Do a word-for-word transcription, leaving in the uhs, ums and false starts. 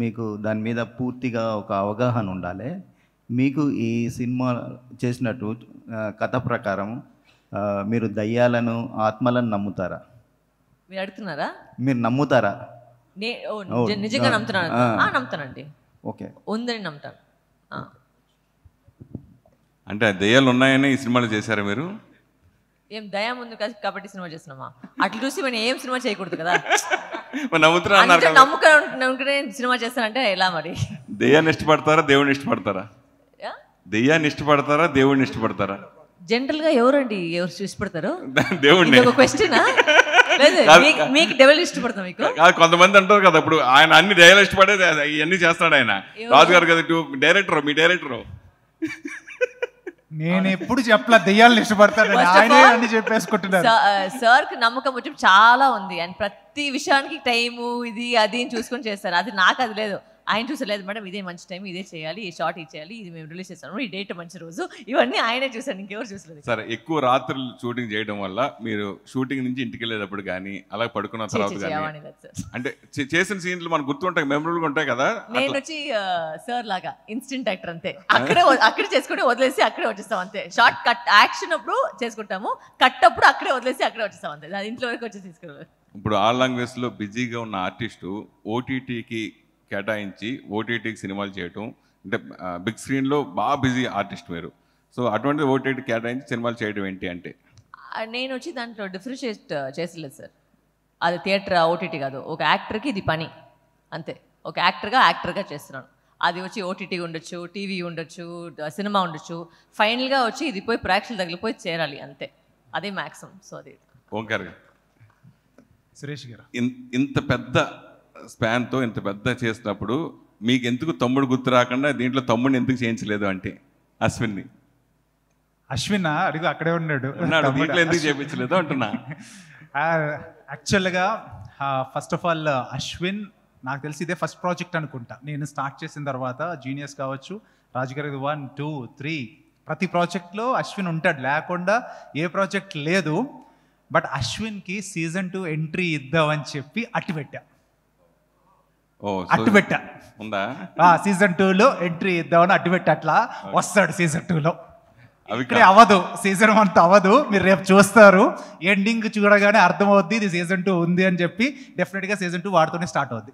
మీకు దాని మీద పూర్తిగా ఒక అవగాహన ఉండాలి. మీకు ఈ సినిమా చేసినట్టు కథ ప్రకారం మీరు దయ్యాలను ఆత్మలను నమ్ముతారా? మీరు అడుగుతున్నారా, మీరు నమ్ముతారా? నిజంగా నమ్ముతున్నాను, నమ్ముతానండి. ఓకే, ఉందని నమ్ముతాను. అంటే దయ్యాలు ఉన్నాయని ఈ సినిమాలు చేశారా మీరు? ఏం దయా ముందు కాబట్టి సినిమా చేస్తున్నామా? అట్లా చూసి మనం ఏం సినిమా చేయకూడదు కదా. సినిమా చేస్తానంటే ఎలా మరి? దెయ్యాన్ని ఇష్టపడతారా దేవుడిని ఇష్టపడతారా? దెయ్యాన్ని ఇష్టపడతారా దేవుడిని ఇష్టపడతారా? జనరల్ గా ఎవరండి ఎవరు ఇష్టపడతారు? దేవుడిని. ఒక క్వశ్చన్. మీకు డెవల్ ఇష్టపడతాం మీకు కొంతమంది అంటారు కదా, ఇప్పుడు ఆయన అన్ని దెయ్యాలు ఇష్టపడేది ఇవన్నీ చేస్తాడు ఆయన రాజుగారు కదా, డైరెక్టర్ మీ డైరెక్టర్. నేను ఎప్పుడు చెప్పలా దెయ్యాలను ఇష్టపడతాను ఆయనే అని చెప్పేసుకుంటున్నాను. సార్కి నమ్మకం వచ్చి చాలా ఉంది అండ్ ప్రతి విషయానికి టైము ఇది అది చూసుకొని చేస్తారు. అది నాకు అది లేదు, ఆయన చూసలేదు మేడం, ఇదే మంచి టైం, ఇదే చేయాలి, ఈ షార్ట్ ఇచ్చేయాలి, ఇది మేము రిలీజ్ చేస్తాము, ఈ డేట్ మంచి రోజు, ఇవన్నీ ఆయనే చూసాను, ఇంకెవరు చూసలేదు. సరే, ఎక్కువ రాత్రులు షూటింగ్ చేయడం వల్ల మీరు షూటింగ్ నుంచి ఇంటికి వెళ్ళేటప్పుడు కానీ అలా పడుకున్న తర్వాత కానీ అంటే చేసిన సీన్లు మనకు గుర్తుంటాయి, మెమరబుల్గా ఉంటాయి కదా. నేను వచ్చి సార్ లాగా ఇన్స్టెంట్ యాక్టర్ అంతే, అక్కడే అక్కడే చేసుకుంటే వదిలేసి అక్కడే వచ్చేస్తాం అంతే. షార్ట్ కట్ యాక్షన్ అప్పుడు చేసుకుంటాము, కట్ అప్పుడు అక్కడే వదిలేసి అక్కడే వచ్చేస్తాం అంతే, అది ఇంట్లో వరకు వచ్చి తీసుకున్నాం. ఇప్పుడు ఆ లాంగ్వేజ్లో బిజీగా ఉన్న ఆర్టిస్టు ఓటీటీకి కేటాయించి ఓటీటీకి సినిమాలు చేయటం అంటే బిగ్ స్క్రీన్లో బాగా బిజీ ఆర్టిస్ట్ మీరు, సో అటువంటిది ఓటీటీకి కేటాయించి సినిమాలు చేయడం ఏంటి అంటే? నేను వచ్చి దాంట్లో డిఫరెన్షియేట్ చేసలేదు సార్, అది థియేటర్ ఓటీటీ కాదు, ఒక యాక్టర్కి ఇది పని అంతే, ఒక యాక్టర్గా యాక్టర్గా చేస్తున్నాను. అది వచ్చి ఓటీటీ ఉండొచ్చు, టీవీ ఉండొచ్చు, సినిమా ఉండొచ్చు, ఫైనల్గా వచ్చి ఇది పోయి ప్రేక్షకుల తగిలిపోయి చేరాలి అంతే, అదే మ్యాక్సిమం. సో అది ఓంకార్ గారు, సురేష్ గారు, ఇంత పెద్ద స్పాన్తో ఇంత పెద్ద చేసినప్పుడు మీకు ఎందుకు తమ్ముడు గుర్తు రాకుండా దీంట్లో తమ్ముడిని ఎందుకు చేయించలేదు అంటే? అశ్విన్ని అశ్విన్ అడిగి అక్కడే ఉన్నాడు, దీంట్లో ఎందుకు చేయించలేదు అంటున్నా. యాక్చువల్గా ఫస్ట్ ఆఫ్ ఆల్ అశ్విన్ నాకు తెలిసి ఇదే ఫస్ట్ ప్రాజెక్ట్ అనుకుంటా నేను స్టార్ట్ చేసిన తర్వాత. జీనియస్ కావచ్చు, రాజుగారి వన్ టూ త్రీ ప్రతి ప్రాజెక్ట్లో అశ్విన్ ఉంటాడు, లేకుండా ఏ ప్రాజెక్ట్ లేదు. బట్ అశ్విన్కి సీజన్ టూ ఎంట్రీ ఇద్దామని చెప్పి అట్టి పెట్టా అట్టు పెట్టా ఉందా సీజన్ టూ లో ఎంట్రీ ఇద్దామని అడ్డు పెట్టి అట్లా వస్తాడు సీజన్ టూ లో. ఇక్కడే అవ్వదు, సీజన్ వన్ తో అవ్వదు, మీరు రేపు చూస్తారు ఎండింగ్ చూడగానే అర్థం అవుద్ది ఇది సీజన్ టూ ఉంది అని చెప్పి, డెఫినెట్ గా సీజన్ టూ వాడుతూనే స్టార్ట్ అవుద్ది.